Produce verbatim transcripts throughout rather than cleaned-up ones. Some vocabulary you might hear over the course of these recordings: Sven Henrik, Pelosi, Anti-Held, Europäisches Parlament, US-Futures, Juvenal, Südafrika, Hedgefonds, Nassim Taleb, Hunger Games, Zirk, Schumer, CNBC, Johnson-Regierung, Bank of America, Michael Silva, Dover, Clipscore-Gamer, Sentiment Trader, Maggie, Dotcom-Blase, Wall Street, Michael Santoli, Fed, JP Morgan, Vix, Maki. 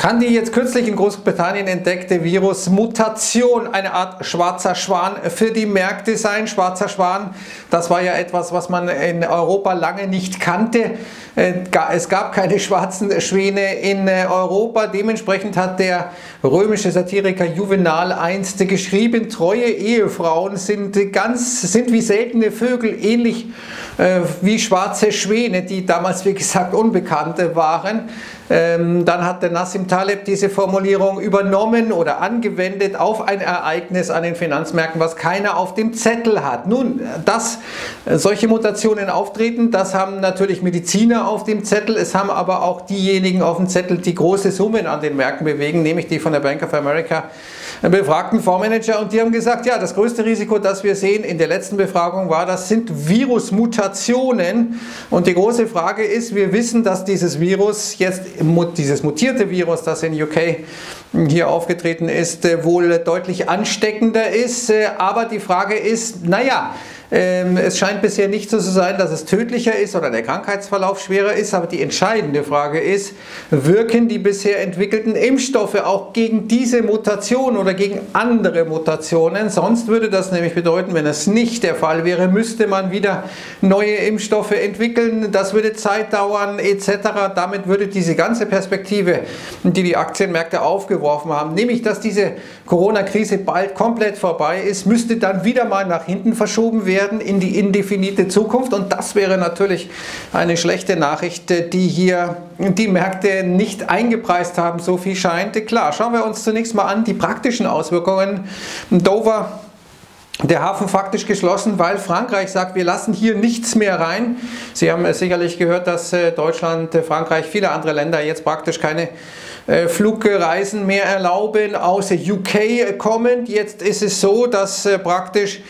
kann die jetzt kürzlich in Großbritannien entdeckte Virusmutation eine Art schwarzer Schwan für die Märkte sein? Schwarzer Schwan, das war ja etwas, was man in Europa lange nicht kannte. Es gab keine schwarzen Schwäne in Europa. Dementsprechend hat der römische Satiriker Juvenal einst geschrieben, treue Ehefrauen sind, ganz, sind wie seltene Vögel, ähnlich wie schwarze Schwäne, die damals, wie gesagt, unbekannte waren. Dann hat der Nassim Taleb diese Formulierung übernommen oder angewendet auf ein Ereignis an den Finanzmärkten, was keiner auf dem Zettel hat. Nun, dass solche Mutationen auftreten, das haben natürlich Mediziner auf dem Zettel, es haben aber auch diejenigen auf dem Zettel, die große Summen an den Märkten bewegen, nämlich die von der Bank of America befragten Fondsmanager, und die haben gesagt, ja, das größte Risiko, das wir sehen in der letzten Befragung war, das sind Virusmutationen, und die große Frage ist, wir wissen, dass dieses Virus jetzt, dieses mutierte Virus, das in U K hier aufgetreten ist, wohl deutlich ansteckender ist, aber die Frage ist, naja, es scheint bisher nicht so zu sein, dass es tödlicher ist oder der Krankheitsverlauf schwerer ist, aber die entscheidende Frage ist, wirken die bisher entwickelten Impfstoffe auch gegen diese Mutation oder gegen andere Mutationen? Sonst würde das nämlich bedeuten, wenn es nicht der Fall wäre, müsste man wieder neue Impfstoffe entwickeln, das würde Zeit dauern et cetera. Damit würde diese ganze Perspektive, die die Aktienmärkte aufgeworfen haben, nämlich dass diese Corona-Krise bald komplett vorbei ist, müsste dann wieder mal nach hinten verschoben werden, in die indefinite Zukunft, und das wäre natürlich eine schlechte Nachricht, die hier die Märkte nicht eingepreist haben, so viel scheint. Klar, schauen wir uns zunächst mal an die praktischen Auswirkungen. Dover, der Hafen faktisch geschlossen, weil Frankreich sagt, wir lassen hier nichts mehr rein. Sie haben sicherlich gehört, dass Deutschland, Frankreich, viele andere Länder jetzt praktisch keine Flugreisen mehr erlauben, außer U K kommend. Jetzt ist es so, dass praktisch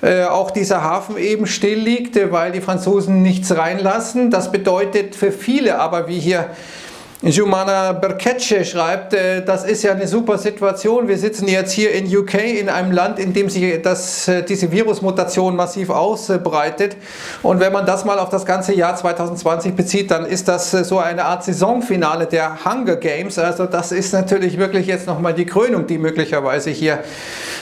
Äh, auch dieser Hafen eben still liegt, äh, weil die Franzosen nichts reinlassen. Das bedeutet für viele aber, wie hier Jumana Berketsche schreibt, äh, das ist ja eine super Situation. Wir sitzen jetzt hier in U K, in einem Land, in dem sich das, äh, diese Virusmutation massiv ausbreitet. Und wenn man das mal auf das ganze Jahr zweitausendzwanzig bezieht, dann ist das äh, so eine Art Saisonfinale der Hunger Games. Also das ist natürlich wirklich jetzt nochmal die Krönung, die möglicherweise hier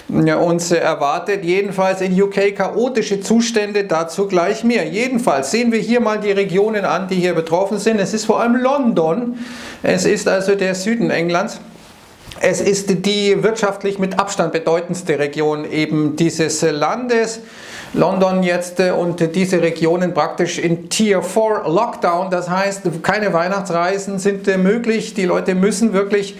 uns erwartet. Jedenfalls in U K chaotische Zustände, dazu gleich mehr. Jedenfalls sehen wir hier mal die Regionen an, die hier betroffen sind. Es ist vor allem London, es ist also der Süden Englands. Es ist die wirtschaftlich mit Abstand bedeutendste Region eben dieses Landes. London jetzt und diese Regionen praktisch in Tier vier Lockdown, das heißt, keine Weihnachtsreisen sind möglich, die Leute müssen wirklich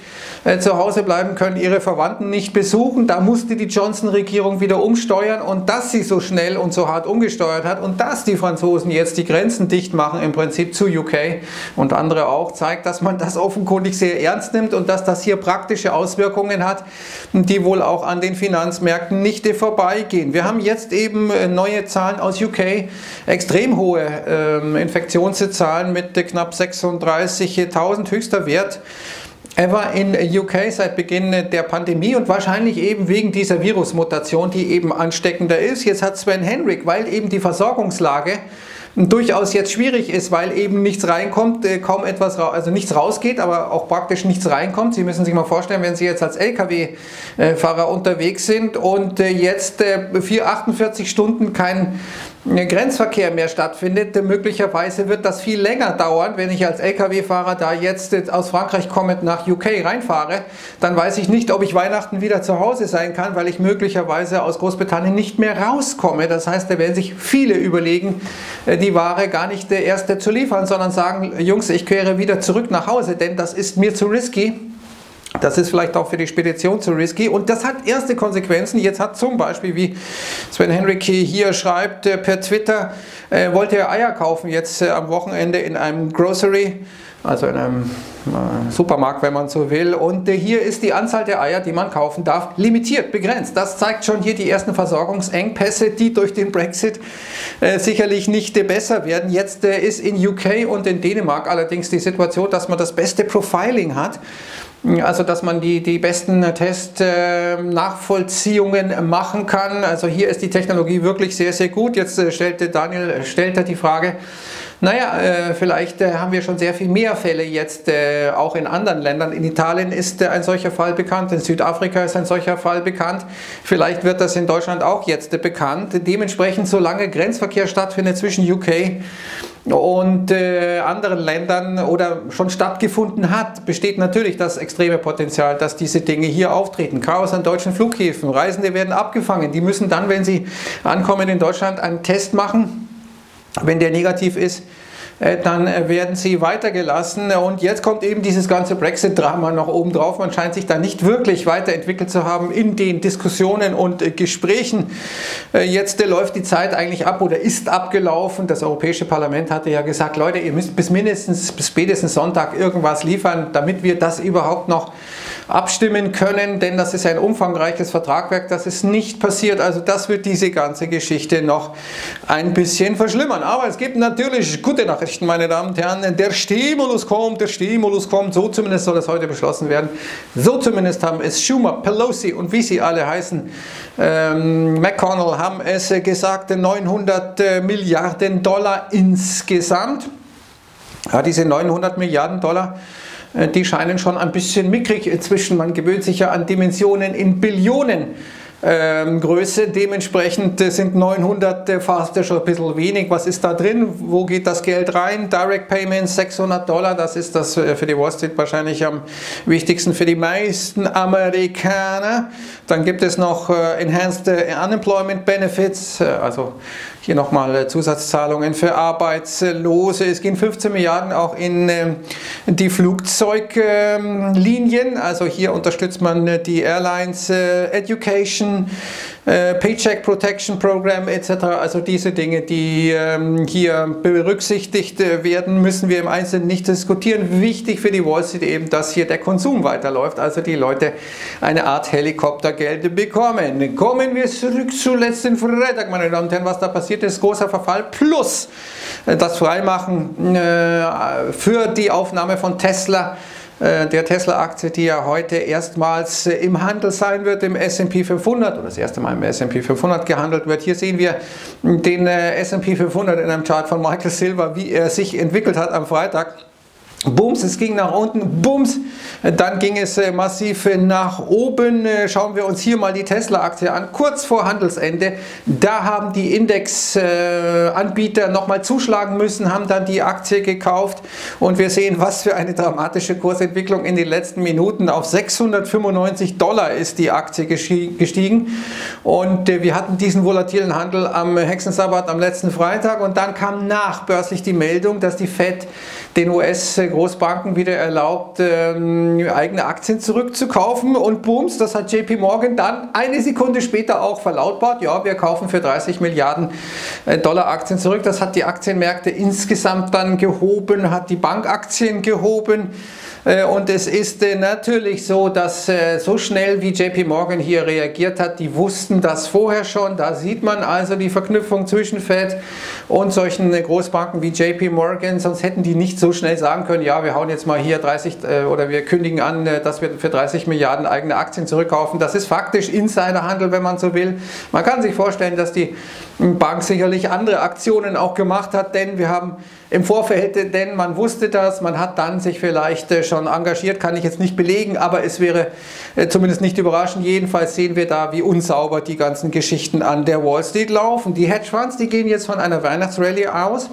zu Hause bleiben, können ihre Verwandten nicht besuchen. Da musste die Johnson-Regierung wieder umsteuern, und dass sie so schnell und so hart umgesteuert hat und dass die Franzosen jetzt die Grenzen dicht machen im Prinzip zu U K und andere auch, zeigt, dass man das offenkundig sehr ernst nimmt und dass das hier praktische Auswirkungen hat, die wohl auch an den Finanzmärkten nicht vorbeigehen. Wir haben jetzt eben neue Zahlen aus U K, extrem hohe ähm, Infektionszahlen mit äh, knapp sechsunddreißigtausend, höchster Wert ever in U K seit Beginn der Pandemie und wahrscheinlich eben wegen dieser Virusmutation, die eben ansteckender ist. Jetzt hat Sven Henrik, weil eben die Versorgungslage durchaus jetzt schwierig ist, weil eben nichts reinkommt, äh, kaum etwas, also nichts rausgeht, aber auch praktisch nichts reinkommt. Sie müssen sich mal vorstellen, wenn Sie jetzt als L K W-Fahrer unterwegs sind und äh, jetzt äh, vierhundertachtundvierzig Stunden kein Grenzverkehr mehr stattfindet, möglicherweise wird das viel länger dauern. Wenn ich als L K W-Fahrer da jetzt aus Frankreich kommend nach U K reinfahre, dann weiß ich nicht, ob ich Weihnachten wieder zu Hause sein kann, weil ich möglicherweise aus Großbritannien nicht mehr rauskomme. Das heißt, da werden sich viele überlegen, die Ware gar nicht erst zu liefern, sondern sagen, Jungs, ich kehre wieder zurück nach Hause, denn das ist mir zu risky. Das ist vielleicht auch für die Spedition zu risky, und das hat erste Konsequenzen. Jetzt hat zum Beispiel, wie Sven Henrik hier schreibt, per Twitter, äh, wollte er Eier kaufen jetzt äh, am Wochenende in einem Grocery, also in einem äh, Supermarkt, wenn man so will. Und äh, hier ist die Anzahl der Eier, die man kaufen darf, limitiert, begrenzt. Das zeigt schon hier die ersten Versorgungsengpässe, die durch den Brexit äh, sicherlich nicht äh, besser werden. Jetzt äh, ist in U K und in Dänemark allerdings die Situation, dass man das beste Profiling hat. Also, dass man die, die besten Testnachvollziehungen machen kann. Also hier ist die Technologie wirklich sehr, sehr gut. Jetzt stellte Daniel stellt er die Frage, Naja, äh, vielleicht äh, haben wir schon sehr viel mehr Fälle jetzt äh, auch in anderen Ländern. In Italien ist äh, ein solcher Fall bekannt, in Südafrika ist ein solcher Fall bekannt. Vielleicht wird das in Deutschland auch jetzt äh, bekannt. Dementsprechend, solange Grenzverkehr stattfindet zwischen U K und äh, anderen Ländern oder schon stattgefunden hat, besteht natürlich das extreme Potenzial, dass diese Dinge hier auftreten. Chaos an deutschen Flughäfen, Reisende werden abgefangen. Die müssen dann, wenn sie ankommen in Deutschland, einen Test machen. Wenn der negativ ist, dann werden sie weitergelassen. Und jetzt kommt eben dieses ganze Brexit-Drama noch oben drauf. Man scheint sich da nicht wirklich weiterentwickelt zu haben in den Diskussionen und Gesprächen. Jetzt läuft die Zeit eigentlich ab oder ist abgelaufen. Das Europäische Parlament hatte ja gesagt, Leute, ihr müsst bis mindestens, bis spätestens Sonntag irgendwas liefern, damit wir das überhaupt noch abstimmen können, denn das ist ein umfangreiches Vertragwerk, das ist nicht passiert. Also das wird diese ganze Geschichte noch ein bisschen verschlimmern. Aber es gibt natürlich gute Nachrichten, meine Damen und Herren. Der Stimulus kommt, der Stimulus kommt. So zumindest soll es heute beschlossen werden. So zumindest haben es Schumer, Pelosi und wie sie alle heißen, ähm, McConnell haben es gesagt, neunhundert Milliarden Dollar insgesamt. Ja, diese neunhundert Milliarden Dollar, die scheinen schon ein bisschen mickrig inzwischen. Man gewöhnt sich ja an Dimensionen in Billionen ähm, Größe. Dementsprechend sind neunhundert fast schon ein bisschen wenig. Was ist da drin? Wo geht das Geld rein? Direct Payments, sechshundert Dollar. Das ist das für die Wall Street wahrscheinlich am wichtigsten für die meisten Amerikaner. Dann gibt es noch Enhanced Unemployment Benefits, also hier nochmal Zusatzzahlungen für Arbeitslose. Es gehen fünfzehn Milliarden auch in die Flugzeuglinien. Also hier unterstützt man die Airlines, Education, Paycheck Protection Program et cetera. Also diese Dinge, die hier berücksichtigt werden, müssen wir im Einzelnen nicht diskutieren. Wichtig für die Wall Street eben, dass hier der Konsum weiterläuft. Also die Leute eine Art Helikoptergeld bekommen. Kommen wir zurück zu letzten Freitag, meine Damen und Herren, was da passiert ist, großer Verfall plus das Freimachen äh, für die Aufnahme von Tesla, äh, der Tesla-Aktie, die ja heute erstmals äh, im Handel sein wird, im S und P fünfhundert oder das erste Mal im S und P fünfhundert gehandelt wird. Hier sehen wir den äh, S und P fünfhundert in einem Chart von Michael Silva, wie er sich entwickelt hat am Freitag. Bums, es ging nach unten, bums, dann ging es massiv nach oben. Schauen wir uns hier mal die Tesla-Aktie an, kurz vor Handelsende. Da haben die Index-Anbieter nochmal zuschlagen müssen, haben dann die Aktie gekauft und wir sehen, was für eine dramatische Kursentwicklung in den letzten Minuten. Auf sechshundertfünfundneunzig Dollar ist die Aktie gestiegen und wir hatten diesen volatilen Handel am Hexensabbat am letzten Freitag und dann kam nachbörslich die Meldung, dass die Fed den U S Großbanken wieder erlaubt, ähm, eigene Aktien zurückzukaufen und booms, das hat J P Morgan dann eine Sekunde später auch verlautbart, ja, wir kaufen für dreißig Milliarden Dollar Aktien zurück. Das hat die Aktienmärkte insgesamt dann gehoben, hat die Bankaktien gehoben. Und es ist natürlich so, dass so schnell wie J P Morgan hier reagiert hat, die wussten das vorher schon. Da sieht man also die Verknüpfung zwischen Fed und solchen Großbanken wie J P Morgan. Sonst hätten die nicht so schnell sagen können, ja, wir hauen jetzt mal hier dreißig oder wir kündigen an, dass wir für dreißig Milliarden eigene Aktien zurückkaufen. Das ist faktisch Insiderhandel, wenn man so will. Man kann sich vorstellen, dass die Bank sicherlich andere Aktionen auch gemacht hat, denn wir haben im Vorfeld, denn man wusste das, man hat dann sich vielleicht schon engagiert, kann ich jetzt nicht belegen, aber es wäre zumindest nicht überraschend. Jedenfalls sehen wir da, wie unsauber die ganzen Geschichten an der Wall Street laufen. Die Hedgefonds, die gehen jetzt von einer Weihnachtsrallye aus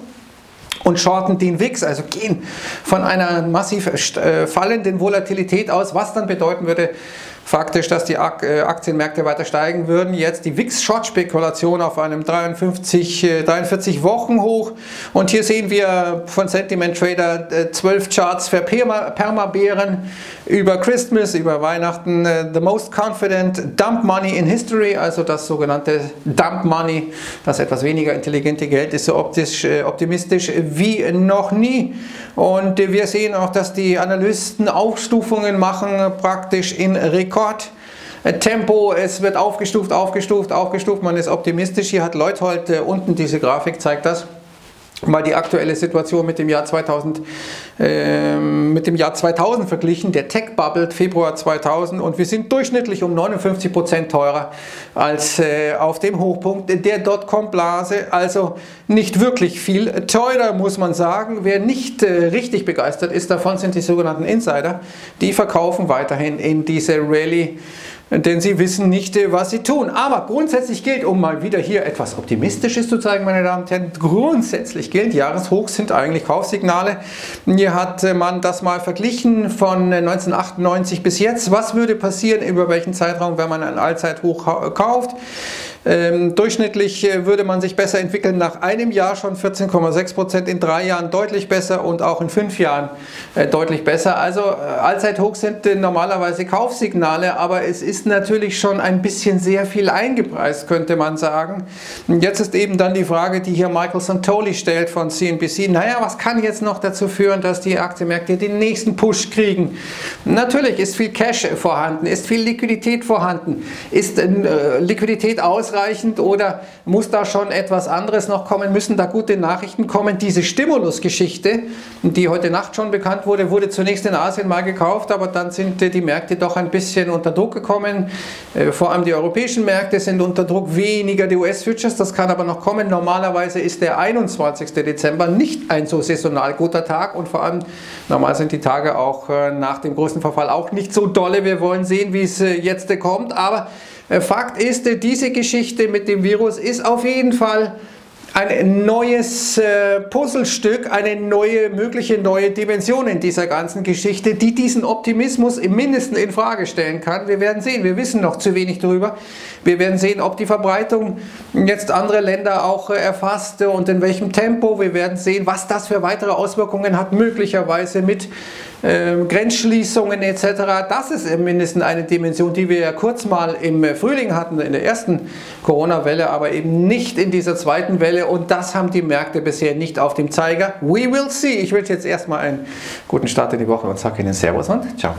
und shorten den Vix, also gehen von einer massiv fallenden Volatilität aus, was dann bedeuten würde, faktisch, dass die Aktienmärkte weiter steigen würden. Jetzt die Wix-Short-Spekulation auf einem dreiundvierzig Wochen hoch. Und hier sehen wir von Sentiment Trader zwölf Charts für Permabären über Christmas, über Weihnachten. The most confident dump money in history, also das sogenannte dump money, das etwas weniger intelligente Geld ist so optisch, optimistisch wie noch nie. Und wir sehen auch, dass die Analysten Aufstufungen machen, praktisch in Rekord. Tempo, es wird aufgestuft, aufgestuft, aufgestuft, man ist optimistisch. Hier hat Leuthold äh, unten diese Grafik, zeigt das. mal die aktuelle Situation mit dem Jahr zweitausend, äh, mit dem Jahr zweitausend verglichen, der Tech-Bubble Februar zweitausend, und wir sind durchschnittlich um neunundfünfzig Prozent teurer als äh, auf dem Hochpunkt der Dotcom-Blase, also nicht wirklich viel teurer, muss man sagen. Wer nicht äh, richtig begeistert ist davon, sind die sogenannten Insider, die verkaufen weiterhin in diese Rallye, denn sie wissen nicht, was sie tun. Aber grundsätzlich gilt, um mal wieder hier etwas Optimistisches zu zeigen, meine Damen und Herren, grundsätzlich gilt, Jahreshochs sind eigentlich Kaufsignale. Hier hat man das mal verglichen von neunzehnhundertachtundneunzig bis jetzt. Was würde passieren, über welchen Zeitraum, wenn man ein Allzeithoch kauft? Ähm, durchschnittlich würde man sich besser entwickeln, nach einem Jahr schon vierzehn Komma sechs Prozent, in drei Jahren deutlich besser und auch in fünf Jahren äh, deutlich besser. Also äh, Allzeithochs sind äh, normalerweise Kaufsignale, aber es ist natürlich schon ein bisschen sehr viel eingepreist, könnte man sagen. Und jetzt ist eben dann die Frage, die hier Michael Santoli stellt von C N B C, naja, was kann jetzt noch dazu führen, dass die Aktienmärkte den nächsten Push kriegen? Natürlich ist viel Cash vorhanden, ist viel Liquidität vorhanden, ist äh, Liquidität ausreichend? Oder muss da schon etwas anderes noch kommen? Müssen da gute Nachrichten kommen? Diese Stimulusgeschichte, die heute Nacht schon bekannt wurde, wurde zunächst in Asien mal gekauft, aber dann sind die Märkte doch ein bisschen unter Druck gekommen. Vor allem die europäischen Märkte sind unter Druck, weniger die U S-Futures. Das kann aber noch kommen. Normalerweise ist der einundzwanzigste Dezember nicht ein so saisonal guter Tag, und vor allem normal sind die Tage auch nach dem großen Verfall auch nicht so dolle. Wir wollen sehen, wie es jetzt kommt, aber Fakt ist, diese Geschichte mit dem Virus ist auf jeden Fall ein neues Puzzlestück, eine neue mögliche neue Dimension in dieser ganzen Geschichte, die diesen Optimismus im Mindesten in Frage stellen kann. Wir werden sehen, wir wissen noch zu wenig darüber. Wir werden sehen, ob die Verbreitung jetzt andere Länder auch erfasst und in welchem Tempo. Wir werden sehen, was das für weitere Auswirkungen hat, möglicherweise mit Ähm, Grenzschließungen et cetera. Das ist im Mindesten eine Dimension, die wir ja kurz mal im Frühling hatten, in der ersten Corona-Welle, aber eben nicht in dieser zweiten Welle, und das haben die Märkte bisher nicht auf dem Zeiger. We will see. Ich wünsche jetzt erstmal einen guten Start in die Woche und sage Ihnen Servus und Ciao.